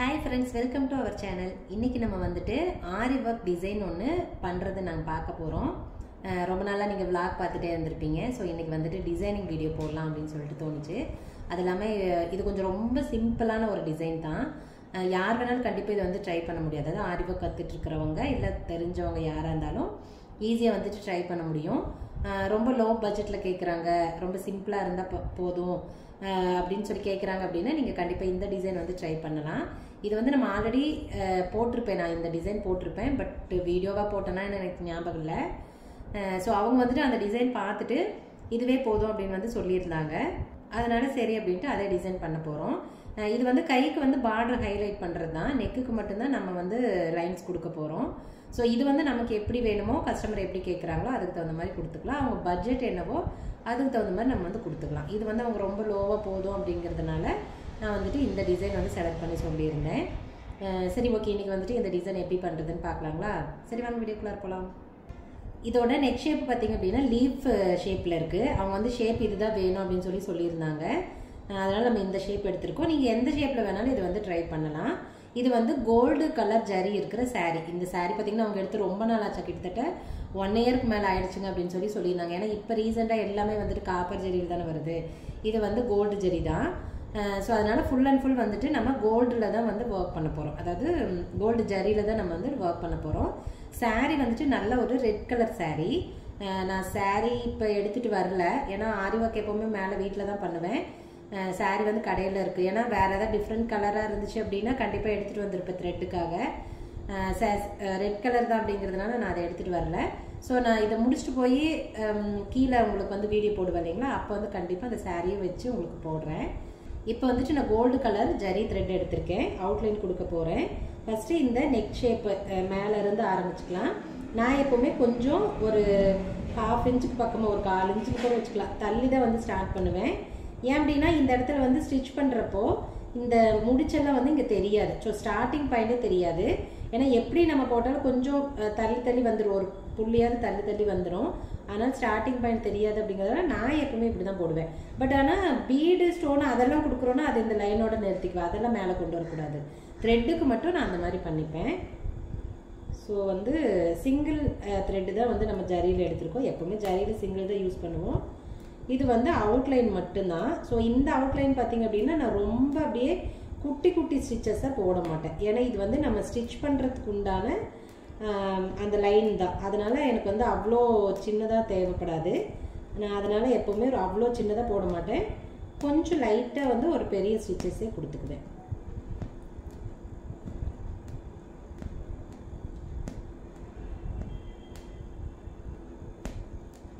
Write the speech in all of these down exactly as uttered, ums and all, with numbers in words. Hi friends, welcome to our channel. இன்னைக்கு நம்ம வந்துட்டு ஆரி வர்க் டிசைன் ஒன்னு பண்றது நாங்க பார்க்க போறோம். ரொம்ப நாளா நீங்க vlog பார்த்துட்டே இருந்திருப்பீங்க. சோ இன்னைக்கு வந்துட்டு டிசைனிங் வீடியோ போடலாம் அப்படினு சொல்லிட்டு தோணுச்சு. அதலாமே இது கொஞ்சம் ரொம்ப சிம்பிளான ஒரு டிசைன் தான். யார் வேணாலும் கண்டிப்பா இது வந்து ட்ரை பண்ண முடியாது. அதாவது ஆரி வர்க் கத்துட்டு இருக்கறவங்க இல்ல தெரிஞ்சவங்க யாரா இருந்தாலும் ஈஸியா வந்துட்டு ட்ரை பண்ண முடியும். ரொம்ப லோ பட்ஜெட்ல கேக்குறாங்க. ரொம்ப சிம்பிளா இருந்தா போதும் அப்படினு சொல்லி கேக்குறாங்க அப்படினா நீங்க கண்டிப்பா இந்த டிசைன் வந்து ட்ரை பண்ணலாம். இது வந்து நம்ம ஆல்ரெடி போட்டுருப்பேன், நான் இந்த டிசைன் போட்டுருப்பேன், பட் வீடியோவா போட்டேனா எனக்கு ஞாபகம் இல்லை. ஸோ அவங்க வந்துட்டு அந்த டிசைன் பார்த்துட்டு இதுவே போதும் அப்படின்னு வந்து சொல்லியிருந்தாங்க. அதனால சரி அப்படின்ட்டு அதே டிசைன் பண்ண போகிறோம். இது வந்து கைக்கு வந்து பார்டர் ஹைலைட் பண்ணுறது தான். நெக்குக்கு மட்டும்தான் நம்ம வந்து லைன்ஸ் கொடுக்க போகிறோம். ஸோ இது வந்து நமக்கு எப்படி வேணுமோ, கஸ்டமர் எப்படி கேட்குறாங்களோ அதுக்கு தகுந்த மாதிரி கொடுத்துக்கலாம். அவங்க பட்ஜெட் என்னவோ அதுக்கு தகுந்த மாதிரி நம்ம வந்து கொடுத்துக்கலாம். இது வந்து அவங்க ரொம்ப லோவாக போதும் அப்படிங்கிறதுனால நான் வந்துட்டு இந்த டிசைன் வந்து செலக்ட் பண்ணி சொல்லியிருந்தேன். சரி, ஓகே, இன்றைக்கி வந்துட்டு இந்த டிசைன் எப்படி பண்ணுறதுன்னு பார்க்கலாங்களா? சரி, வாங்க வீடியோக்குள்ளே போகலாம். இதோட நெக் ஷேப் பார்த்திங்க அப்படின்னா லீஃப் ஷேப்பில் இருக்குது. அவங்க வந்து ஷேப் இதுதான் வேணும் அப்படின்னு சொல்லி சொல்லியிருந்தாங்க. அதனால் நம்ம இந்த ஷேப் எடுத்திருக்கோம். நீங்கள் எந்த ஷேப்பில் வேணாலும் இது வந்து ட்ரை பண்ணலாம். இது வந்து கோல்டு கலர் ஜரி இருக்கிற சாரீ. இந்த சாரீ பார்த்திங்கன்னா அவங்க எடுத்து ரொம்ப நாள் ஆச்சு, கிட்டத்தட்ட ஒன் இயருக்கு மேலே ஆயிடுச்சுங்க அப்படின்னு சொல்லி சொல்லியிருந்தாங்க. ஏன்னா இப்போ ரீசெண்டாக எல்லாமே வந்துட்டு காப்பர் ஜரியில் தானே வருது. இது வந்து கோல்டு ஜரி தான். ஸோ அதனால் ஃபுல் அண்ட் ஃபுல் வந்துட்டு நம்ம கோல்டில் தான் வந்து ஒர்க் பண்ண போகிறோம். அதாவது கோல்டு ஜரியில் தான் நம்ம வந்து ஒர்க் பண்ண போகிறோம். சாரீ வந்துட்டு நல்ல ஒரு ரெட் கலர் சாரீ. நான் சாரீ இப்போ எடுத்துகிட்டு வரல, ஏன்னா ஆரி ஒர்க் எப்போவுமே மேலே வீட்டில் தான் பண்ணுவேன். சாரீ வந்து கடையில் இருக்குது. ஏன்னா வேறு ஏதாவது டிஃப்ரெண்ட் கலராக இருந்துச்சு அப்படின்னா கண்டிப்பாக எடுத்துகிட்டு வந்திருப்பேன் த்ரெட்டுக்காக. ரெட் கலர் தான் அப்படிங்கிறதுனால நான் அதை எடுத்துகிட்டு வரல. ஸோ நான் இதை முடிச்சுட்டு போய் கீழே உங்களுக்கு வந்து வீடியோ போடுவேன் இல்லைங்களா, அப்போ வந்து கண்டிப்பாக அந்த சாரியை வச்சு உங்களுக்கு போடுறேன். இப்போ வந்துட்டு நான் கோல்டு கலர் ஜரி த்ரெட் எடுத்திருக்கேன், அவுட்லைன் கொடுக்க போகிறேன். ஃபஸ்ட்டு இந்த நெக் ஷேப்பு மேலேருந்து ஆரம்பிச்சுக்கலாம். நான் எப்போவுமே கொஞ்சம் ஒரு ஹாஃப் இன்ச்சுக்கு பக்கமாக, ஒரு கால் இன்ச்சுக்கு கூட வச்சுக்கலாம், தள்ளி தான் வந்து ஸ்டார்ட் பண்ணுவேன். ஏன் அப்படின்னா இந்த இடத்துல வந்து ஸ்டிச் பண்ணுறப்போ இந்த முடிச்செல்லாம் வந்து இங்கே தெரியாது. ஸோ ஸ்டார்டிங் பாயிண்டே தெரியாது. ஏன்னா எப்படி நம்ம போட்டாலும் கொஞ்சம் தள்ளி தள்ளி வந்துடும், ஒரு புள்ளியாவது தள்ளி தள்ளி வந்துடும். ஆனால் ஸ்டார்டிங் பாயிண்ட் தெரியாது அப்படிங்கிறதுனால நான் எப்பவுமே இப்படி தான் போடுவேன். பட் ஆனால் பீடு ஸ்டோன் அதெல்லாம் கொடுக்குறோன்னா அது இந்த லைனோட நிறுத்திக்குவேன். அதெல்லாம் மேலே கொண்டு வரக்கூடாது. த்ரெட்டுக்கு மட்டும் நான் அந்த மாதிரி பண்ணிப்பேன். ஸோ வந்து சிங்கிள் த்ரெட்டு தான் வந்து நம்ம ஜரியில் எடுத்துருக்கோம். எப்போவுமே ஜரியில் சிங்கிள் தான் யூஸ் பண்ணுவோம். இது வந்து அவுட்லைன் மட்டும்தான். ஸோ இந்த அவுட்லைன் பார்த்திங்க அப்படின்னா நான் ரொம்ப அப்படியே குட்டி குட்டி ஸ்டிச்சஸாக போட மாட்டேன். ஏன்னா இது வந்து நம்ம ஸ்டிச் பண்ணுறதுக்கு உண்டான அந்த லைன் தான். அதனால் எனக்கு வந்து அவ்வளோ சின்னதாக தேவைப்படாது. நான் அதனால் எப்போவுமே ஒரு அவ்வளோ சின்னதாக போட மாட்டேன். கொஞ்சம் லைட்டாக வந்து ஒரு பெரிய ஸ்டிச்சஸே கொடுத்துக்குவேன்.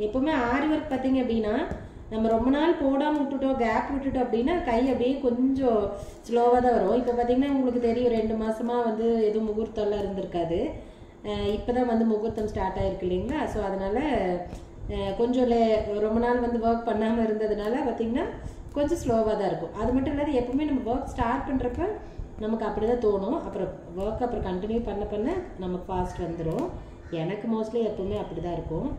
எப்போவுமே ஆரி ஒர்க் பார்த்திங்க அப்படின்னா நம்ம ரொம்ப நாள் போடாமல் விட்டுட்டோம், கேப் விட்டுட்டோம் அப்படின்னா கை அப்படியே கொஞ்சம் ஸ்லோவாக தான் வரும். இப்போ பார்த்திங்கன்னா உங்களுக்கு தெரியும், ரெண்டு மாதமாக வந்து எதுவும் முகூர்த்தம்லாம் இருந்திருக்காது. இப்போ தான் வந்து முகூர்த்தம் ஸ்டார்ட் ஆகிருக்கு இல்லைங்களா. ஸோ அதனால் கொஞ்சம் லே ரொம்ப நாள் வந்து ஒர்க் பண்ணாமல் இருந்ததுனால பார்த்திங்கன்னா கொஞ்சம் ஸ்லோவாக தான் இருக்கும். அது மட்டும் இல்லாத எப்போவுமே நம்ம ஒர்க் ஸ்டார்ட் பண்ணுறப்ப நமக்கு அப்படி தான் தோணும். அப்புறம் ஒர்க் அப்புறம் கண்டினியூ பண்ண பண்ண நமக்கு ஃபாஸ்ட் வந்துடும். எனக்கு மோஸ்ட்லி எப்போவுமே அப்படி தான் இருக்கும்.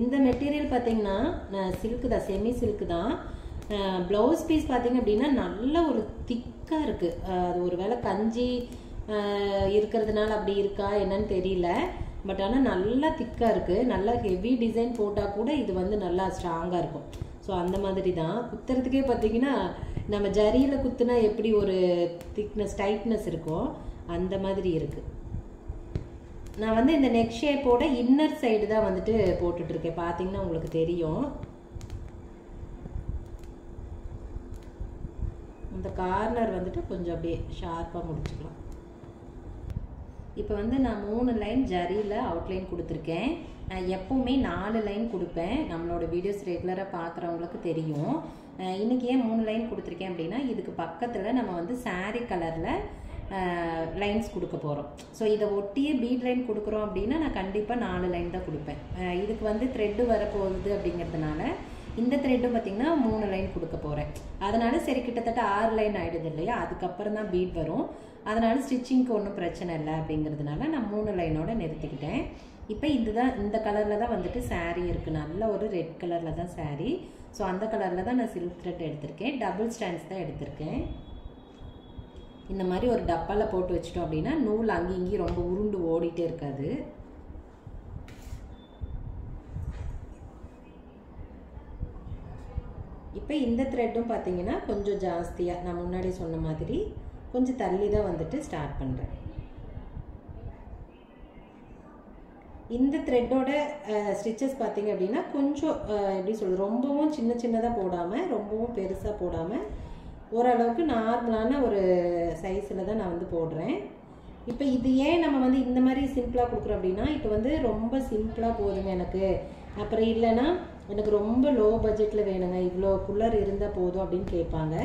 இந்த மெட்டீரியல் பார்த்திங்கன்னா சில்க்கு தான், செமி சில்க்கு தான். ப்ளவுஸ் பீஸ் பார்த்திங்க அப்படின்னா நல்ல ஒரு திக்காக இருக்குது. அது ஒரு வேளை கஞ்சி இருக்கிறதுனால அப்படி இருக்கா என்னன்னு தெரியல, பட் ஆனால் நல்லா திக்காக இருக்குது. நல்லா ஹெவி டிசைன் போட்டால் கூட இது வந்து நல்லா ஸ்ட்ராங்காக இருக்கும். ஸோ அந்த மாதிரி தான் குத்துறதுக்கே பார்த்திங்கன்னா நம்ம ஜரியில் குத்துனா எப்படி ஒரு திக்னஸ் டைட்னஸ் இருக்கும், அந்த மாதிரி இருக்குது. நான் வந்து இந்த நெக் ஷேப்போட இன்னர் சைடு தான் வந்துட்டு போட்டுட்ருக்கேன். பார்த்தீங்கன்னா உங்களுக்கு தெரியும், இந்த கார்னர் வந்துட்டு கொஞ்சம் அப்படியே ஷார்ப்பாக முடிச்சுக்கலாம். இப்போ வந்து நான் மூணு லைன் ஜரியில் அவுட்லைன் கொடுத்துருக்கேன். நான் எப்போவுமே நாலு லைன் கொடுப்பேன். நம்மளோட வீடியோஸ் ரெகுலராக பார்க்குறவங்களுக்கு தெரியும். இன்றைக்கி ஏன் மூணு லைன் கொடுத்துருக்கேன் அப்படின்னா இதுக்கு பக்கத்தில் நம்ம வந்து சாரி கலரில் லைன்ஸ் கொடுக்க போகிறோம். ஸோ இதை ஒட்டியே பீட் லைன் கொடுக்குறோம் அப்படின்னா நான் கண்டிப்பாக நாலு லைன் தான் கொடுப்பேன். இதுக்கு வந்து த்ரெட்டு வரப்போகுது அப்படிங்கிறதுனால இந்த த்ரெட்டும் பார்த்திங்கன்னா மூணு லைன் கொடுக்க போகிறேன். அதனால சரி கிட்டத்தட்ட ஆறு லைன் ஆகிடுது இல்லையா, அதுக்கப்புறம் தான் பீட் வரும். அதனால ஸ்டிச்சிங்க்கு ஒன்றும் பிரச்சனை இல்லை அப்படிங்கிறதுனால நான் மூணு லைனோட நிறுத்திக்கிட்டேன். இப்போ இதுதான் இந்த கலரில் தான் வந்துட்டு சாரீ இருக்குது. நல்ல ஒரு ரெட் கலரில் தான் சாரீ. ஸோ அந்த கலரில் தான் நான் சில்க் த்ரெட் எடுத்திருக்கேன். டபுள் ஸ்டாண்ட்ஸ் தான் எடுத்திருக்கேன். இந்த மாதிரி ஒரு டப்பாவில் போட்டு வச்சிட்டோம் அப்படின்னா நூல் அங்கேயும் இங்கேயும் ரொம்ப உருண்டு ஓடிட்டே இருக்காது. இப்போ இந்த த்ரெட்டும் பார்த்தீங்கன்னா கொஞ்சம் ஜாஸ்தியாக நான் முன்னாடி சொன்ன மாதிரி கொஞ்சம் தள்ளி தான் வந்துட்டு ஸ்டார்ட் பண்ணுறேன். இந்த த்ரெட்டோட ஸ்டிச்சஸ் பார்த்தீங்க அப்படின்னா கொஞ்சம் எப்படி சொல்கிறது, ரொம்பவும் சின்ன சின்னதாக போடாமல் ரொம்பவும் பெருசாக போடாமல் ஓரளவுக்கு நார்மலான ஒரு சைஸில் தான் நான் வந்து போடுறேன். இப்போ இது ஏன் நம்ம வந்து இந்த மாதிரி சிம்பிளாக கொடுக்குறோம் அப்படின்னா, இப்போ வந்து ரொம்ப சிம்பிளாக போதுங்க எனக்கு, அப்புறம் இல்லைன்னா எனக்கு ரொம்ப லோ பட்ஜெட்டில் வேணுங்க இவ்வளோ குள்ளர் இருந்தால் போதும் அப்படின்னு கேட்பாங்க.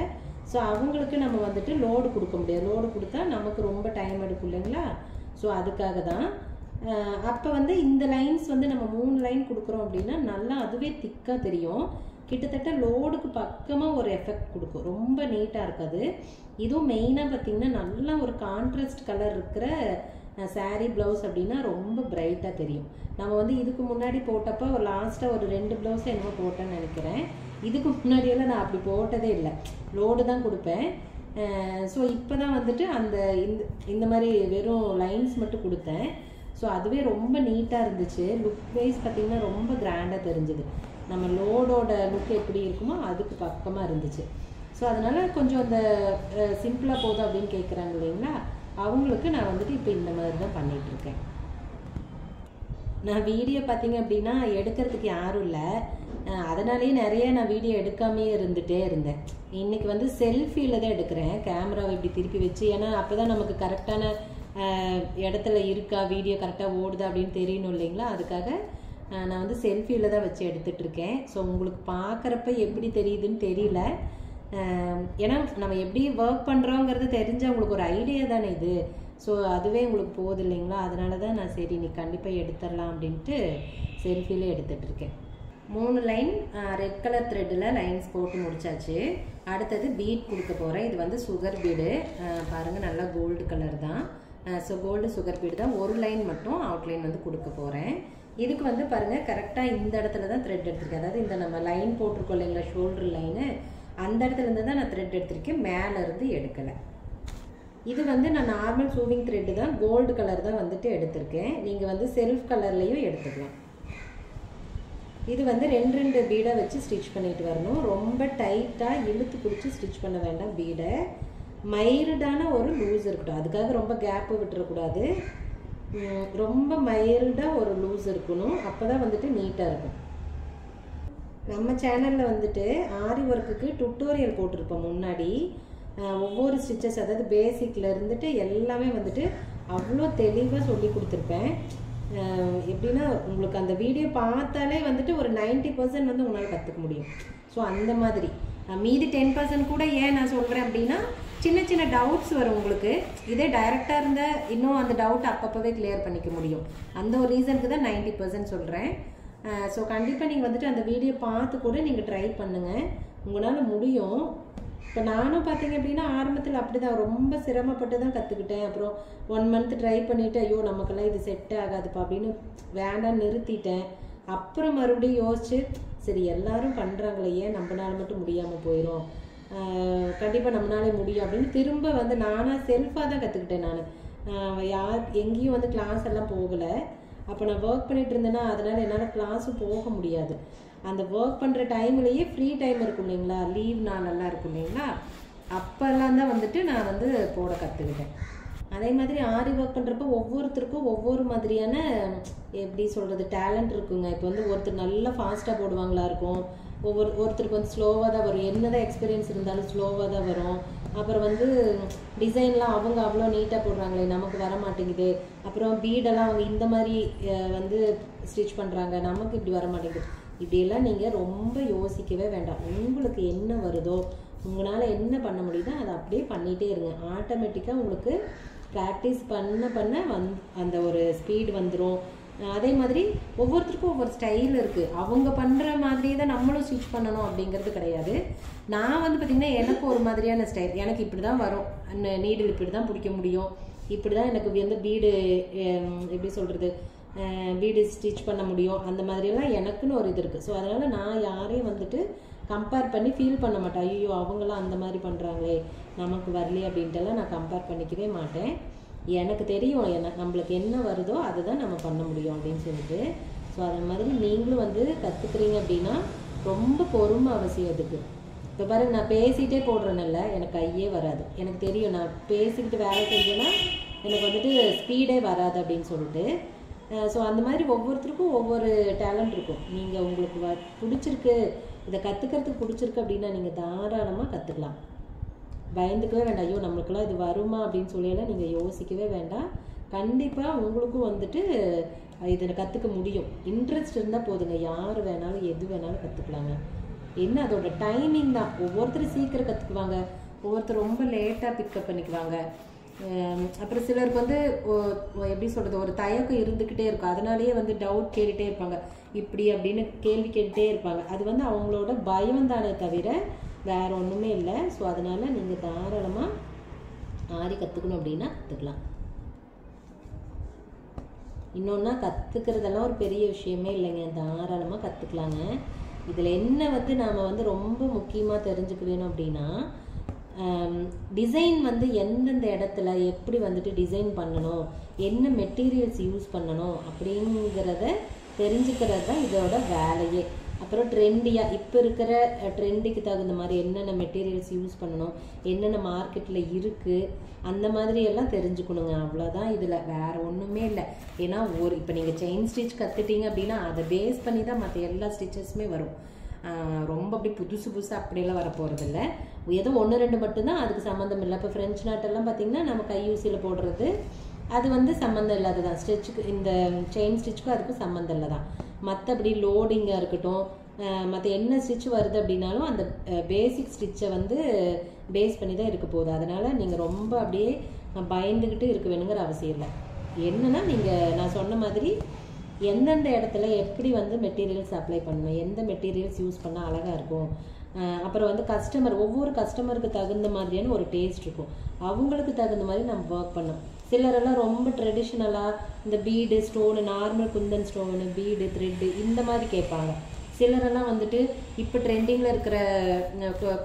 ஸோ அவங்களுக்கு நம்ம வந்துட்டு லோடு கொடுக்க முடியாது. லோடு கொடுத்தா நமக்கு ரொம்ப டைம் எடுக்கும் இல்லைங்களா? ஸோ அதுக்காக தான் அப்போ வந்து இந்த லைன்ஸ் வந்து நம்ம மூணு லைன் கொடுக்குறோம் அப்படின்னா நல்லா அதுவே திக்காக தெரியும். கிட்டத்தட்ட லோடுக்கு பக்கமாக ஒரு எஃபெக்ட் கொடுக்கும், ரொம்ப நீட்டாக இருக்காது. இதுவும் மெயினாக பார்த்திங்கன்னா நல்லா ஒரு கான்ட்ராஸ்ட் கலர் இருக்கிற சாரீ ப்ளவுஸ் அப்படின்னா ரொம்ப பிரைட்டாக தெரியும். நம்ம வந்து இதுக்கு முன்னாடி போட்டப்போ ஒரு லாஸ்ட்டாக ஒரு ரெண்டு ப்ளவுஸை என்னவோ போட்டேன்னு நினைக்கிறேன். இதுக்கு முன்னாடியெல்லாம் நான் அப்படி போட்டதே இல்லை, லோடு தான் கொடுப்பேன். ஸோ இப்போ தான் வந்துட்டு அந்த இந்த இந்த மாதிரி வெறும் லைன்ஸ் மட்டும் கொடுத்தேன். ஸோ அதுவே ரொம்ப நீட்டாக இருந்துச்சு. லுக் வைஸ் பார்த்திங்கன்னா ரொம்ப கிராண்டாக தெரிஞ்சுது. நம்ம லோடோட லுக் எப்படி இருக்குமோ அதுக்கு பக்கமாக இருந்துச்சு. ஸோ அதனால் கொஞ்சம் அந்த சிம்பிளாக போதும் அப்படின்னு கேட்குறாங்க இல்லைங்களா, அவங்களுக்கு நான் வந்துட்டு இப்போ இந்த மாதிரி தான் பண்ணிகிட்ருக்கேன். நான் வீடியோ பார்த்திங்க அப்படின்னா எடுக்கிறதுக்கு யாரும் இல்லை, அதனாலேயே நிறைய நான் வீடியோ எடுக்காமே இருந்துகிட்டே இருந்தேன். இன்றைக்கி வந்து செல்ஃபியில் தான் எடுக்கிறேன், கேமராவை இப்படி திருப்பி வச்சு. ஏன்னா அப்போ தான் நமக்கு கரெக்டான இடத்துல இருக்கா, வீடியோ கரெக்டாக ஓடுதா அப்படின்னு தெரியணும் இல்லைங்களா? அதுக்காக நான் வந்து செல்ஃபியில் தான் வச்சு எடுத்துகிட்ருக்கேன். ஸோ உங்களுக்கு பார்க்குறப்ப எப்படி தெரியுதுன்னு தெரியல, ஏன்னா நம்ம எப்படி ஒர்க் பண்ணுறோங்கிறது தெரிஞ்சால் உங்களுக்கு ஒரு ஐடியா தானே இது. ஸோ அதுவே உங்களுக்கு போகுது இல்லைங்களா? அதனால தான் நான் சரி நீ கண்டிப்பாக எடுத்துடலாம் அப்படின்ட்டு செல்ஃபிலே எடுத்துகிட்ருக்கேன். மூணு லைன் ரெட் கலர் த்ரெட்டில் லைன்ஸ் போட்டு முடிச்சாச்சு. அடுத்தது பீட் கொடுக்க போகிறேன். இது வந்து சுகர் பீடு பாருங்கள், நல்லா கோல்டு கலர் தான். ஸோ கோல்டு சுகர் பீடு தான். ஒரு லைன் மட்டும் அவுட்லைன் வந்து கொடுக்க போகிறேன். இதுக்கு வந்து பாருங்கள் கரெக்டாக இந்த இடத்துல தான் த்ரெட் எடுத்துருக்கேன். அதாவது இந்த நம்ம லைன் போட்டிருக்கோம் இல்லைங்களா, ஷோல்டர் லைனு, அந்த இடத்துலேருந்து தான் நான் த்ரெட் எடுத்திருக்கேன், மேலேருந்து எடுக்கலை. இது வந்து நான் நார்மல் சூவிங் த்ரெட்டு தான், கோல்டு கலர் தான் வந்துட்டு எடுத்திருக்கேன். நீங்கள் வந்து செல்ஃப் கலர்லேயும் எடுத்துக்கலாம். இது வந்து ரெண்டு ரெண்டு பீடை வச்சு ஸ்டிச் பண்ணிட்டு வரணும். ரொம்ப டைட்டாக இழுத்து பிடிச்சி ஸ்டிச் பண்ண வேண்டாம். பீடை மைல்டான ஒரு லூஸ் இருக்கட்டும், அதுக்காக ரொம்ப கேப்பு விட்டுறக்கூடாது. ரொம்ப மைல்டாக ஒரு லூஸ் இருக்கணும், அப்போ தான் வந்துட்டு நீட்டாக இருக்கும். நம்ம சேனலில் வந்துட்டு ஆரி ஒர்க்குக்கு டுட்டோரியல் போட்டிருப்போம் முன்னாடி. ஒவ்வொரு ஸ்டிச்சஸ் அதாவது பேசிக்கில் இருந்துட்டு எல்லாமே வந்துட்டு அவ்வளோ தெளிவாக சொல்லி கொடுத்துருப்பேன். எப்படின்னா உங்களுக்கு அந்த வீடியோ பார்த்தாலே வந்துட்டு ஒரு நைன்ட்டி பர்சன்ட் வந்து உங்களால் கற்றுக்க முடியும். ஸோ அந்த மாதிரி மீதி டென் பர்சன்ட் கூட ஏன் நான் சொல்கிறேன் அப்படின்னா சின்ன சின்ன டவுட்ஸ் வரும் உங்களுக்கு. இதே டைரெக்டாக இருந்தால் இன்னும் அந்த டவுட் அப்பப்போவே கிளியர் பண்ணிக்க முடியும். அந்த ஒரு ரீசனுக்கு தான் நைன்ட்டி பர்சன்ட் சொல்கிறேன். ஸோ கண்டிப்பாக நீங்கள் வந்துட்டு அந்த வீடியோ பார்த்து கூட நீங்கள் ட்ரை பண்ணுங்கள், உங்களால் முடியும். இப்போ நானும் பார்த்தீங்க அப்படின்னா ஆரம்பத்தில் அப்படி தான் ரொம்ப சிரமப்பட்டு தான் கற்றுக்கிட்டேன். அப்புறம் ஒன் மந்த் ட்ரை பண்ணிவிட்டு ஐயோ நமக்கெல்லாம் இது செட் ஆகாதுப்பா அப்படின்னு வேண்டாம் நிறுத்திட்டேன். அப்புறம் மறுபடியும் யோசிச்சு சரி எல்லாரும் பண்ணுறாங்களே ஏன் நம்மளால மட்டும் முடியாமல் போயிடும், கண்டிப்பாக நம்மளாலே முடியும் அப்படின்னு திரும்ப வந்து நானாக செல்ஃபாக தான் கற்றுக்கிட்டேன். நான் யார் எங்கேயும் வந்து கிளாஸ் எல்லாம் போகலை. அப்போ நான் ஒர்க் பண்ணிகிட்டு இருந்தேன்னா அதனால் என்னால் கிளாஸும் போக முடியாது. அந்த ஒர்க் பண்ணுற டைம்லேயே ஃப்ரீ டைம் இருக்கும் இல்லைங்களா, லீவ் நாளெல்லாம் இருக்கும் இல்லைங்களா, அப்போல்லாம் தான் வந்துட்டு நான் வந்து போட கற்றுக்கிட்டேன். அதே மாதிரி ஆரி ஒர்க் பண்ணுறப்போ ஒவ்வொருத்தருக்கும் ஒவ்வொரு மாதிரியான எப்படி சொல்கிறது டேலண்ட் இருக்குங்க. இப்போ வந்து ஒருத்தர் நல்லா ஃபாஸ்ட்டாக போடுவாங்களா இருக்கும், ஒவ்வொரு ஒருத்தருக்கு வந்து ஸ்லோவாக தான் வரும். என்ன தான் எக்ஸ்பீரியன்ஸ் இருந்தாலும் ஸ்லோவாக தான் வரும். அப்புறம் வந்து டிசைன்லாம் அவங்க அவ்வளோ நீட்டாக போடுறாங்களே நமக்கு வர மாட்டேங்குது. அப்புறம் பீடெல்லாம் அவங்க இந்த மாதிரி வந்து ஸ்டிச் பண்ணுறாங்க, நமக்கு இப்படி வர மாட்டேங்குது. இப்படியெல்லாம் நீங்கள் ரொம்ப யோசிக்கவே வேண்டாம். உங்களுக்கு என்ன வருதோ உங்களால் என்ன பண்ண முடியுதோ அதை அப்படியே பண்ணிகிட்டே இருங்க. ஆட்டோமேட்டிக்காக உங்களுக்கு ப்ராக்டிஸ் பண்ண பண்ண வந் அந்த ஒரு ஸ்பீடு வந்துடும். அதே மாதிரி ஒவ்வொருத்தருக்கும் ஒவ்வொரு ஸ்டைல் இருக்குது. அவங்க பண்ணுற மாதிரியே தான் நம்மளும் ஸ்டிச் பண்ணணும் அப்படிங்கிறது கிடையாது. நான் வந்து பார்த்திங்கன்னா எனக்கு ஒரு மாதிரியான ஸ்டைல், எனக்கு இப்படி தான் வரும், நீடில் இப்படி தான் பிடிக்க முடியும், இப்படி தான் எனக்கு வந்து பீடு எப்படி சொல்கிறது bead stitch பண்ண முடியும் அந்த மாதிரி எல்லாம் எனக்குன்னு ஒரு இது இருக்கு. சோ அதனால நான் யாரே வந்துட்டு கம்பேர் பண்ணி ஃபீல் பண்ண மாட்டேன். ஐயோ அவங்கள அந்த மாதிரி பண்றாங்களே நமக்கு வரலையே அப்படின்றலாம் நான் கம்பேர் பண்ணிக்கவே மாட்டேன். எனக்கு தெரியும் எனக்கு நமக்கு என்ன வருதோ அதை தான் நம்ம பண்ண முடியும் அப்படினு சொல்லிட்டு. சோ அந்த மாதிரி நீங்களும் வந்து கத்துக்கிறீங்க அப்படினா ரொம்ப பொறுமை அவசியம் அதுக்கு. இப்போ பாருங்க நான் பேசிட்டே போடுறேன்ல எனக்கு கையே வராது. எனக்கு தெரியும் நான் பேசிக்கிட்டு வேலை செஞ்சேன்னா எனக்கு வந்துட்டு ஸ்பீடே வராது அப்படின்னு சொல்லிட்டு. ஸோ அந்த மாதிரி ஒவ்வொருத்தருக்கும் ஒவ்வொரு டேலண்ட் இருக்கும். நீங்கள் உங்களுக்கு வ பிடிச்சிருக்கு இதை கற்றுக்கிறதுக்கு பிடிச்சிருக்கு அப்படின்னா நீங்கள் தாராளமாக கற்றுக்கலாம். பயந்துக்கவே வேண்டாம். ஐயோ நம்மளுக்கெல்லாம் இது வருமா அப்படின்னு சொல்லியெல்லாம் நீங்கள் யோசிக்கவே வேண்டாம். கண்டிப்பாக உங்களுக்கும் வந்துட்டு இதை கற்றுக்க முடியும். இன்ட்ரெஸ்ட் இருந்தால் போதுங்க, யார் வேணாலும் எது வேணாலும் கற்றுக்கலாங்க. என்ன அதோட டைமிங் தான். ஒவ்வொருத்தரும் சீக்கிரம் கற்றுக்குவாங்க, ஒவ்வொருத்தர் ரொம்ப லேட்டாக பிக்கப் பண்ணிக்குவாங்க. அப்புறம் சிலருக்கு வந்து எப்படி சொல்கிறது ஒரு தயக்கம் இருந்துக்கிட்டே இருக்கும். அதனாலேயே வந்து டவுட் கேட்டுகிட்டே இருப்பாங்க, இப்படி அப்படின்னு கேள்வி கேட்டுகிட்டே இருப்பாங்க. அது வந்து அவங்களோட பயம் தானே தவிர வேற ஒன்றுமே இல்லை. ஸோ அதனால் நீங்கள் தாராளமாக ஆரி கற்றுக்கணும் அப்படின்னா கற்றுக்கலாம். இன்னொன்னா கற்றுக்கிறதெல்லாம் ஒரு பெரிய விஷயமே இல்லைங்க, தாராளமாக கற்றுக்கலாங்க. இதில் என்ன வந்து நாம் வந்து ரொம்ப முக்கியமாக தெரிஞ்சுக்க வேணும் அப்படின்னா டிசைன் வந்து எந்தெந்த இடத்துல எப்படி வந்துட்டு டிசைன் பண்ணணும், என்ன மெட்டீரியல்ஸ் யூஸ் பண்ணணும் அப்படிங்கிறத தெரிஞ்சுக்கிறது தான் இதோட வேலையே. அப்புறம் ட்ரெண்டியாக இப்போ இருக்கிற ட்ரெண்டுக்கு தகுந்த மாதிரி என்னென்ன மெட்டீரியல்ஸ் யூஸ் பண்ணணும், என்னென்ன மார்க்கெட்டில் இருக்குது அந்த மாதிரி எல்லாம் தெரிஞ்சுக்கணுங்க. அவ்வளோதான் இதில், வேறு ஒன்றுமே இல்லை. ஏன்னா ஒரு இப்போ நீங்கள் செயின் ஸ்டிச் கற்றுட்டீங்க அப்படின்னா அதை பேஸ் பண்ணி தான் மற்ற எல்லா ஸ்டிச்சஸுமே வரும். ரொம்ப அப்படி புதுசு புதுசாக அப்படியெல்லாம் வரப்போகிறதில்ல, ஏதோ ஒன்று ரெண்டு மட்டும்தான் அதுக்கு சம்மந்தம் இல்லை. இப்போ ஃப்ரெஞ்ச் நாட்டெல்லாம் பார்த்திங்கன்னா நம்ம கையூசியில் போடுறது அது வந்து சம்மந்தம் இல்லாத தான். ஸ்டிச்சுக்கு இந்த செயின் ஸ்டிச்சுக்கும் அதுக்கும் சம்மந்தம் இல்லை தான். மற்றபடி லோடிங்காக இருக்கட்டும் மற்ற என்ன ஸ்டிச் வருது அப்படின்னாலும் அந்த பேசிக் ஸ்டிச்சை வந்து பேஸ் பண்ணி தான் இருக்க போகுது. அதனால் நீங்கள் ரொம்ப அப்படியே பயந்துக்கிட்டு இருக்க வேணுங்கிற அவசியம் இல்லை. என்னென்னா நீங்கள் நான் சொன்ன மாதிரி எந்தெந்த இடத்துல எப்படி வந்து மெட்டீரியல்ஸ் அப்ளை பண்ணணும், எந்த மெட்டீரியல்ஸ் யூஸ் பண்ணால் அழகாக இருக்கும். அப்புறம் வந்து கஸ்டமர் ஒவ்வொரு கஸ்டமருக்கு தகுந்த மாதிரியான ஒரு டேஸ்ட் இருக்கும். அவங்களுக்கு தகுந்த மாதிரி நம்ம ஒர்க் பண்ணணும். சிலரெல்லாம் ரொம்ப ட்ரெடிஷ்னலாக இந்த bead stone normal kundan stone bead thread இந்த மாதிரி கேட்பாங்க. சிலரெல்லாம் வந்துட்டு இப்போ ட்ரெண்டிங்கில் இருக்கிற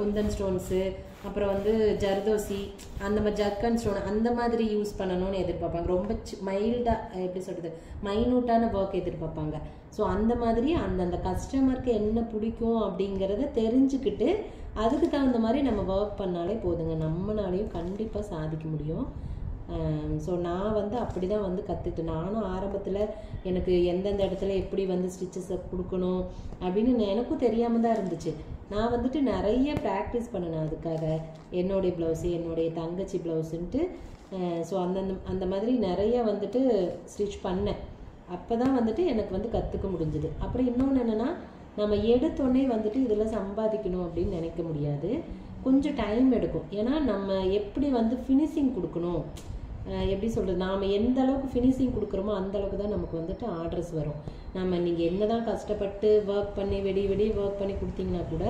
குந்தன் ஸ்டோன்ஸு அப்புறம் வந்து ஜர்தோசி அந்த மாதிரி ஜர்கன் ஸ்டோன் அந்த மாதிரி யூஸ் பண்ணணும்னு எதிர்பார்ப்பாங்க. ரொம்ப மைல்டாக எப்படி சொல்கிறது மைனூட்டான ஒர்க் எதிர்பார்ப்பாங்க. ஸோ அந்த மாதிரி அந்தந்த கஸ்டமருக்கு என்ன பிடிக்கும் அப்படிங்கிறத தெரிஞ்சுக்கிட்டு அதுக்கு தகுந்த மாதிரி நம்ம ஒர்க் பண்ணாலே போதுங்க, நம்மளாலையும் கண்டிப்பாக சாதிக்க முடியும். ஸோ நான் வந்து அப்படி தான் வந்து கற்றுட்டு நானும் ஆரம்பத்தில் எனக்கு எந்தெந்த இடத்துல எப்படி வந்து ஸ்டிச்சஸை கொடுக்கணும் அப்படின்னு எனக்கும் தெரியாமல் தான் இருந்துச்சு. நான் வந்துட்டு நிறைய ப்ராக்டிஸ் பண்ணினேன் அதுக்காக. என்னுடைய ப்ளவுஸு என்னுடைய தங்கச்சி ப்ளவுஸுன்ட்டு ஸோ அந்தந்த அந்த மாதிரி நிறைய வந்துட்டு ஸ்டிச் பண்ணேன். அப்போ தான் வந்துட்டு எனக்கு வந்து கற்றுக்க முடிஞ்சுது. அப்புறம் இன்னொன்று என்னென்னா நம்ம எடுத்தோடனே வந்துட்டு இதில் சம்பாதிக்கணும் அப்படின்னு நினைக்க முடியாது, கொஞ்சம் டைம் எடுக்கும். ஏன்னா நம்ம எப்படி வந்து ஃபினிஷிங் கொடுக்கணும் எப்படி சொல்கிறது நாம் எந்த அளவுக்கு ஃபினிஷிங் கொடுக்குறோமோ அந்தளவுக்கு தான் நமக்கு வந்துட்டு ஆர்டர்ஸ் வரும். நம்ம நீங்கள் என்ன தான் கஷ்டப்பட்டு ஒர்க் பண்ணி வெடி வெடி ஒர்க் பண்ணி கொடுத்தீங்கன்னா கூட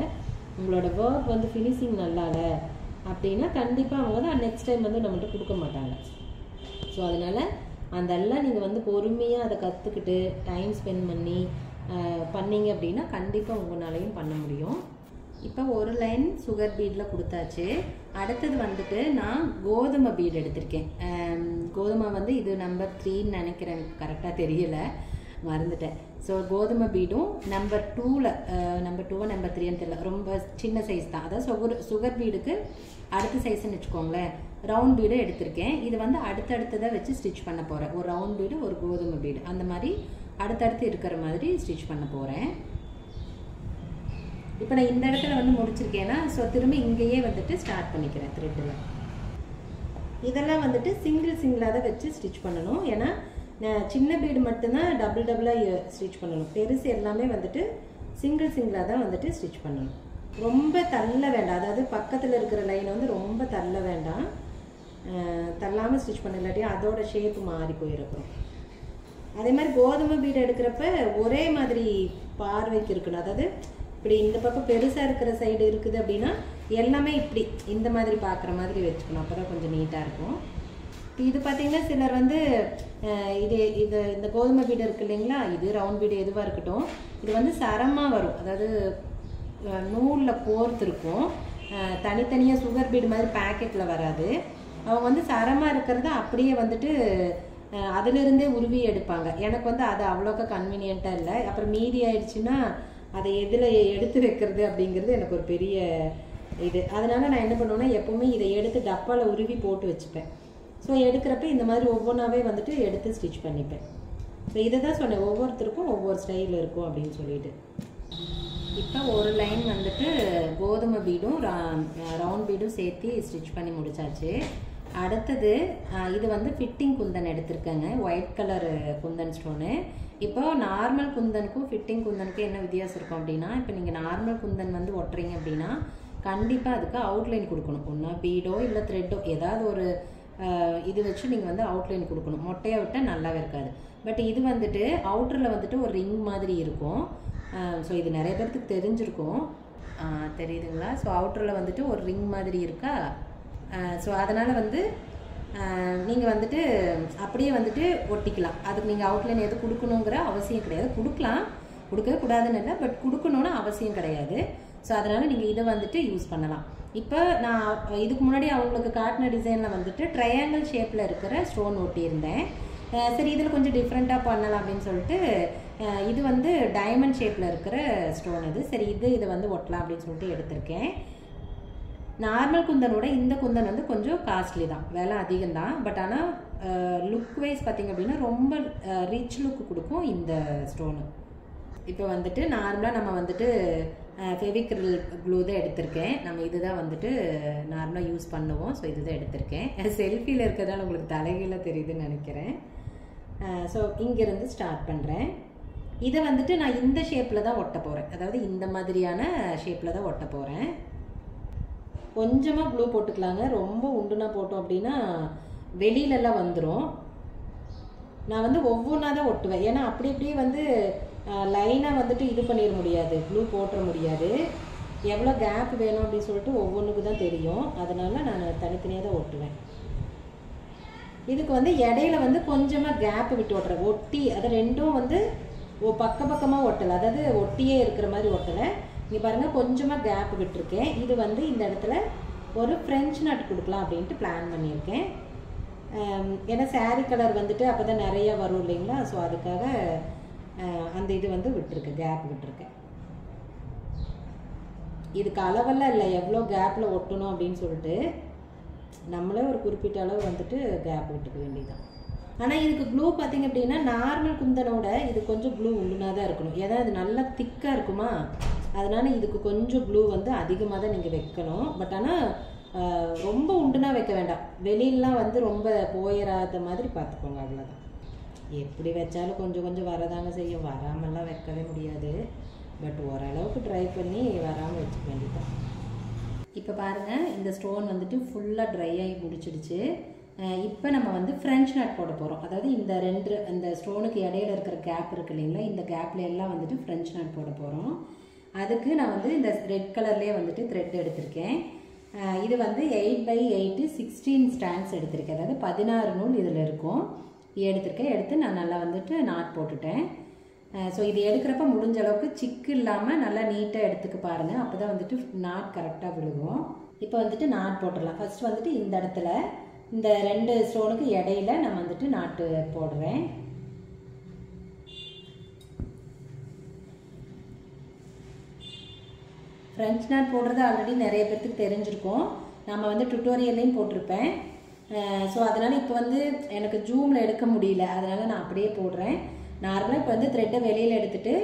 உங்களோட ஒர்க் வந்து ஃபினிஷிங் நல்லால அப்படின்னா கண்டிப்பாக அவங்க வந்து நெக்ஸ்ட் டைம் வந்து நம்மகிட்ட கொடுக்க மாட்டாங்க. ஸோ அதனால் அதெல்லாம் நீங்கள் வந்து பொறுமையாக அதை கற்றுக்கிட்டு டைம் ஸ்பெண்ட் பண்ணி பண்ணிங்க அப்படின்னா கண்டிப்பாக உங்களாலையும் பண்ண முடியும். இப்போ ஒரு லைன் சுகர் பீடில் கொடுத்தாச்சு. அடுத்தது வந்துட்டு நான் கோதுமை பீட் எடுத்திருக்கேன். கோதுமை வந்து இது நம்பர் த்ரீன்னு நினைக்கிறேன், எனக்கு கரெக்டாக தெரியலை மறந்துட்டேன். ஸோ கோதுமை பீடும் நம்பர் டூவில் நம்பர் டூவை நம்பர் த்ரீன்னு தெரியல, ரொம்ப சின்ன சைஸ் தான். அதாவது சுகர் சுகர் பீடுக்கு அடுத்த சைஸ்ன்னு வச்சுக்கோங்களேன். ரவுண்ட் பீடு எடுத்திருக்கேன். இது வந்து அடுத்தடுத்ததாக வச்சு ஸ்டிச் பண்ண போகிறேன். ஒரு ரவுண்ட் பீடு ஒரு கோதுமை பீடு அந்த மாதிரி அடுத்தடுத்து இருக்கிற மாதிரி ஸ்டிச் பண்ண போகிறேன். இப்போ நான் இந்த இடத்துல வந்து முடிச்சிருக்கேன்னா ஸோ திரும்ப இங்கேயே வந்துட்டு ஸ்டார்ட் பண்ணிக்கிறேன் த்ரெட்டில். இதெல்லாம் வந்துட்டு சிங்கிள் சிங்கிளாக தான் வச்சு ஸ்டிச் பண்ணணும். ஏன்னா சின்ன பீடு மட்டும்தான் டபுள் டபுளாக ஸ்டிச் பண்ணணும். பெருசு எல்லாமே வந்துட்டு சிங்கிள் சிங்கிளாக தான் வந்துட்டு ஸ்டிச் பண்ணணும். ரொம்ப தள்ள வேண்டாம். அதாவது பக்கத்தில் இருக்கிற லைனை வந்து ரொம்ப தள்ள வேண்டாம். தள்ளாமல் ஸ்டிச் பண்ண இல்லாட்டியும் அதோட ஷேப்பு மாறி போயிருக்கும். அதே மாதிரி கோதுமை பீடு எடுக்கிறப்ப ஒரே மாதிரி பார்வைக்கு இருக்கணும். அதாவது இப்படி இந்த பக்கம் பெருசாக இருக்கிற சைடு இருக்குது அப்படின்னா எல்லாமே இப்படி இந்த மாதிரி பார்க்குற மாதிரி வச்சுக்கணும். அப்போ தான் கொஞ்சம் நீட்டாக இருக்கும். இது பாத்தீங்கன்னா சிலர் வந்து இது இது இந்த கோதுமை வீடு இருக்கு இல்லைங்களா, இது ரவுண்ட் வீடு எதுவாக இருக்கட்டும், இது வந்து சரமாக வரும். அதாவது நூலில் கோர்த்துருக்கும், தனித்தனியாக சுகர் பீடு மாதிரி பேக்கெட்டில் வராது. அவங்க வந்து சரமாக இருக்கிறத அப்படியே வந்துட்டு அதிலிருந்தே உருவி எடுப்பாங்க. எனக்கு வந்து அது அவ்வளோக்கா கன்வீனியண்ட்டாக இல்லை. அப்புறம் மீதி ஆயிடுச்சுன்னா அதை எதில் எடுத்து வைக்கிறது அப்படிங்கிறது எனக்கு ஒரு பெரிய இது. அதனால நான் என்ன பண்ணுவேன்னா எப்போவுமே இதை எடுத்து டப்பாவில் உருவி போட்டு வச்சுப்பேன். ஸோ எடுக்கிறப்ப இந்த மாதிரி ஒவ்வொன்றாவே வந்துட்டு எடுத்து ஸ்டிச் பண்ணிப்பேன். ஸோ இதை தான் சொன்னேன், ஒவ்வொருத்தருக்கும் ஒவ்வொரு ஸ்டைலில் இருக்கும் அப்படின்னு சொல்லிட்டு. இப்போ ஒரு லைன் வந்துட்டு கோதுமை பீடும் ரவுண்ட் பீடும் சேர்த்து ஸ்டிச் பண்ணி முடிச்சாச்சு. அடுத்தது இது வந்து ஃபிட்டிங் குந்தன் எடுத்திருக்கேங்க, ஒயிட் கலர் குந்தன் ஸ்டோனு. இப்போ நார்மல் குந்தனுக்கும் ஃபிட்டிங் குந்தனுக்கும் என்ன வித்தியாசம் இருக்கும் அப்படின்னா, இப்போ நீங்கள் நார்மல் குந்தன் வந்து ஒட்டுறீங்க அப்படின்னா கண்டிப்பாக அதுக்கு அவுட்லைன் கொடுக்கணும். ஒன்றா பீடோ இல்லை த்ரெட்டோ ஏதாவது ஒரு இது வச்சு நீங்கள் வந்து அவுட்லைன் கொடுக்கணும். மொட்டையாக விட்டால் நல்லாவே இருக்காது. பட் இது வந்துட்டு அவுட்டரில் வந்துட்டு ஒரு ரிங் மாதிரி இருக்கும். ஸோ இது நிறைய பேர்த்துக்கு தெரிஞ்சிருக்கும், தெரியுதுங்களா? ஸோ அவுட்டரில் வந்துட்டு ஒரு ரிங் மாதிரி இருக்கா. ஸோ அதனால் வந்து நீங்கள் வந்துட்டு அப்படியே வந்துட்டு ஒட்டிக்கலாம். அதுக்கு நீங்கள் அவுட்லைன் எதுவும் கொடுக்கணுங்கிற அவசியம் கிடையாது. கொடுக்கலாம், கொடுக்க கூடாதுன்னு இல்லை, பட் கொடுக்கணுன்னு அவசியம் கிடையாது. ஸோ அதனால் நீங்கள் இதை வந்துட்டு யூஸ் பண்ணலாம். இப்போ நான் இதுக்கு முன்னாடி அவங்களுக்கு காட்டின டிசைனில் வந்துட்டு ட்ரையாங்கிள் ஷேப்பில் இருக்கிற ஸ்டோன் ஒட்டியிருந்தேன். சரி, இதில் கொஞ்சம் டிஃப்ரெண்ட்டாக பண்ணலாம் அப்படின்னு சொல்லிட்டு இது வந்து டைமண்ட் ஷேப்பில் இருக்கிற ஸ்டோன். இது சரி, இது இதை வந்து ஒட்டலாம் அப்படின்னு சொல்லிட்டு எடுத்திருக்கேன். நார்மல் குந்தனோட இந்த குந்தன் வந்து கொஞ்சம் காஸ்ட்லி தான், விலை அதிகம்தான். பட் ஆனால் லுக் வைஸ் பார்த்திங்க அப்படின்னா ரொம்ப ரிச் லுக் கொடுக்கும் இந்த ஸ்டோனு. இப்போ வந்துட்டு நார்மலாக நம்ம வந்துட்டு ஃபெவிக்ரில் க்ளூ தான் எடுத்திருக்கேன். நம்ம இது தான் வந்துட்டு நார்மலாக யூஸ் பண்ணுவோம். ஸோ இது தான் எடுத்திருக்கேன். செல்ஃபியில் இருக்கிறதால உங்களுக்கு தலைகீழாக தெரியுதுன்னு நினைக்கிறேன். ஸோ இங்கேருந்து ஸ்டார்ட் பண்ணுறேன். இதை வந்துட்டு நான் இந்த ஷேப்பில் தான் ஒட்ட போகிறேன். அதாவது இந்த மாதிரியான ஷேப்பில் தான் ஒட்ட போகிறேன். கொஞ்சமாக க்ளூ போட்டுக்கலாங்க. ரொம்ப உண்டுனா போட்டோம் அப்படின்னா வெளியிலலாம் வந்துடும். நான் வந்து ஒவ்வொன்றா தான் ஒட்டுவேன். ஏன்னா அப்படி இப்படியே வந்து லைனாக வந்துட்டு இது பண்ணிட முடியாது, க்ளூ போட்டுற முடியாது. எவ்வளோ கேப் வேணும் அப்படின்னு சொல்லிட்டு ஒவ்வொன்றுக்கு தான் தெரியும். அதனால் நான் தனித்தனியாக தான் ஒட்டுவேன். இதுக்கு வந்து இடையில வந்து கொஞ்சமாக கேப் விட்டு ஒட்டுறேன். ஒட்டி அது ரெண்டும் வந்து பக்க பக்கமாக ஒட்டலை, அதாவது ஒட்டியே இருக்கிற மாதிரி ஒட்டலை. இங்கே பாருங்கள், கொஞ்சமாக கேப் விட்டுருக்கேன். இது வந்து இந்த இடத்துல ஒரு ஃப்ரெஞ்ச் நட் கொடுக்கலாம் அப்படின்ட்டு பிளான் பண்ணியிருக்கேன். ஏன்னா சாரீ கலர் வந்துட்டு அப்போ தான் நிறையா வரும் இல்லைங்களா. ஸோ அதுக்காக அந்த இது வந்து விட்டுருக்கேன், கேப் விட்டுருக்கேன். இதுக்கு அளவெல்லாம் இல்லை, எவ்வளோ கேப்பில் ஒட்டணும் அப்படின்னு சொல்லிட்டு நம்மளே ஒரு குறிப்பிட்ட அளவு வந்துட்டு கேப் விட்டுக்க வேண்டியதுதான். ஆனால் இதுக்கு க்ளூ பார்த்திங்க அப்படின்னா நார்மல் குந்தனோட இது கொஞ்சம் க்ளூ உள்ளுனா தான் இருக்கணும். ஏன்னா இது நல்லா திக்காக இருக்குமா, அதனால் இதுக்கு கொஞ்சம் க்ளூ வந்து அதிகமாக தான் நீங்கள் வைக்கணும். பட் ஆனால் ரொம்ப உண்டுனா வைக்க வேண்டாம். வெளியிலலாம் வந்து ரொம்ப போயிடாத மாதிரி பார்த்துக்கோங்க, அவ்வளோதான். எப்படி வச்சாலும் கொஞ்சம் கொஞ்சம் வரதாங்க செய்யும், வராமல்லாம் வைக்கவே முடியாது. பட் ஓரளவுக்கு ட்ரை பண்ணி வராமல் வச்சுக்க வேண்டியதான். இப்போ பாருங்கள், இந்த ஸ்டோன் வந்துட்டு ஃபுல்லாக ட்ரை ஆகி முடிச்சிடுச்சு. இப்போ நம்ம வந்து ஃப்ரெஞ்ச் நட் போட போகிறோம். அதாவது இந்த ரெண்டு அந்த ஸ்டோனுக்கு இடையில இருக்கிற கேப் இருக்குது இல்லைங்களா, இந்த கேப்பில் எல்லாம் வந்துட்டு ஃப்ரெஞ்ச் நட் போட போகிறோம். அதுக்கு நான் வந்து இந்த ரெட் கலர்லேயே வந்துட்டு த்ரெட் எடுத்திருக்கேன். இது வந்து eight by eight sixteen strands எடுத்திருக்கேன். அதாவது பதினாறு நூல் இதில் இருக்கும் எடுத்திருக்கேன். எடுத்து நான் நல்லா வந்துட்டு நாட் போட்டுட்டேன். ஸோ இது எடுக்கிறப்ப முடிஞ்ச அளவுக்கு சிக்கு இல்லாமல் நல்லா நீட்டாக எடுத்துக்க பாருங்கள். அப்போ தான் வந்துட்டு நாட் கரெக்டாக விழுகும். இப்போ வந்துட்டு நாட் போட்டுடலாம். ஃபஸ்ட் வந்துட்டு இந்த இடத்துல இந்த ரெண்டு ஸ்டோனுக்கு இடையில நான் வந்துட்டு நாட்டு போடுறேன். ஃப்ரெஞ்ச் நாட் போடுறது ஆல்ரெடி நிறைய பேர்த்துக்கு தெரிஞ்சிருக்கும், நம்ம வந்து டுட்டோரியல்லையும் போட்டிருப்பேன். ஸோ அதனால் இப்போ வந்து எனக்கு ஜூமில் எடுக்க முடியல, அதனால் நான் அப்படியே போடுறேன். நார்மலாக இப்போ வந்து த்ரெட்டை வெளியில் எடுத்துகிட்டு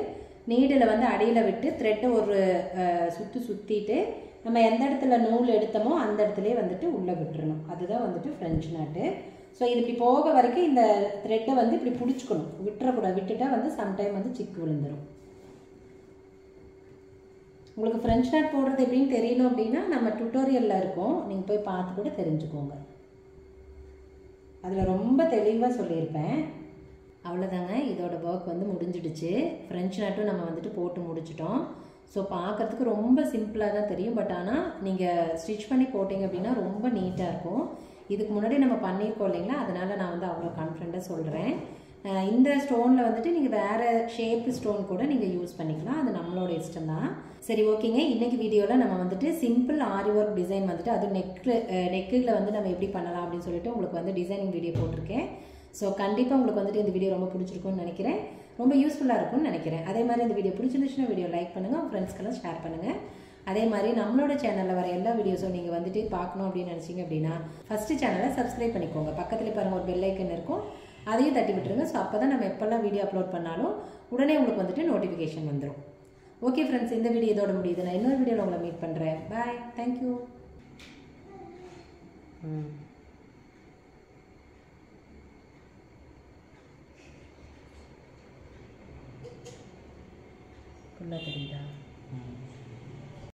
நீடில் வந்து அடியில் விட்டு த்ரெட்டை ஒரு சுற்றி சுற்றிட்டு நம்ம எந்த இடத்துல நூல் எடுத்தோமோ அந்த இடத்துலேயே வந்துட்டு உள்ளே விட்டுறணும். அதுதான் வந்துட்டு ஃப்ரெஞ்ச் நாட்டு. ஸோ இது இப்படி போக வரைக்கும் இந்த த்ரெட்டை வந்து இப்படி பிடிச்சிக்கணும், விட்டுறக்கூடாது. விட்டுட்டால் வந்து சம்டைம் வந்து சிக்கு விழுந்துடும். உங்களுக்கு ஃப்ரெஞ்ச் நாட் போடுறது எப்படின்னு தெரியணும் அப்படின்னா நம்ம டுட்டோரியலில் இருக்கும், நீங்கள் போய் பார்த்து கூட தெரிஞ்சுக்கோங்க. அதில் ரொம்ப தெளிவாக சொல்லியிருப்பேன். அவ்வளோதாங்க, இதோட ஒர்க் வந்து முடிஞ்சிடுச்சு. ஃப்ரெஞ்ச் நாட்டும் நம்ம வந்துட்டு போட்டு முடிச்சிட்டோம். ஸோ பார்க்குறதுக்கு ரொம்ப சிம்பிளாக தான் தெரியும், பட் ஆனால் நீங்கள் ஸ்டிச் பண்ணி போட்டிங்க அப்படின்னா ரொம்ப நீட்டாக இருக்கும். இதுக்கு முன்னாடி நம்ம பண்ணியிருக்கோம் இல்லைங்களா, அதனால நான் வந்து அவ்வளோ கான்ஃபிடென்ட்டாக சொல்கிறேன். இந்த ஸ்டோனில் வந்துட்டு நீங்கள் வேறு ஷேப் ஸ்டோன் கூட நீங்கள் யூஸ் பண்ணிக்கலாம், அது நம்மளோட இஷ்டம் தான். சரி ஓகேங்க, இன்றைக்கி வீடியோவில் நம்ம வந்துட்டு சிம்பிள் ஆரி ஒர்க் டிசைன் வந்துட்டு அது நெக்கு நெக்குகளை வந்து நம்ம எப்படி பண்ணலாம் அப்படின்னு சொல்லிட்டு உங்களுக்கு வந்து டிசைனிங் வீடியோ போட்டிருக்கேன். ஸோ கண்டிப்பாக உங்களுக்கு வந்துட்டு இந்த வீடியோ ரொம்ப பிடிச்சிருக்கும்னு நினைக்கிறேன், ரொம்ப யூஸ்ஃபுல்லாக இருக்கும்னு நினைக்கிறேன். அதே மாதிரி இந்த வீடியோ பிடிச்சிருந்துச்சுன்னா வீடியோ லைக் பண்ணுங்கள், உங்கள் ஃப்ரெண்ட்ஸ்க்கெல்லாம் ஷேர் பண்ணுங்கள். அதே மாதிரி நம்மளோட சேனலில் வர எல்லா வீடியோஸும் நீங்கள் வந்துட்டு பார்க்கணும் அப்படின்னு நினச்சிங்க அப்படின்னா ஃபஸ்ட்டு சேனலை சப்ஸ்கிரைப் பண்ணிக்கோங்க. பக்கத்தில் பாருங்கள் ஒரு பெல் ஐக்கன் இருக்கும், அதையும் தட்டி விட்டுருங்க. ஸோ அப்போ தான் நம்ம எப்போல்லாம் வீடியோ அப்லோட் பண்ணாலும் உடனே உங்களுக்கு வந்துட்டு நோட்டிஃபிகேஷன் வந்துடும். ஓகே ஃப்ரெண்ட்ஸ், இந்த வீடியோ இதோட முடியுது. நான் இன்னொரு வீடியோவில் உங்களை மீட் பண்ணுறேன். Bye, thank you. ம். Una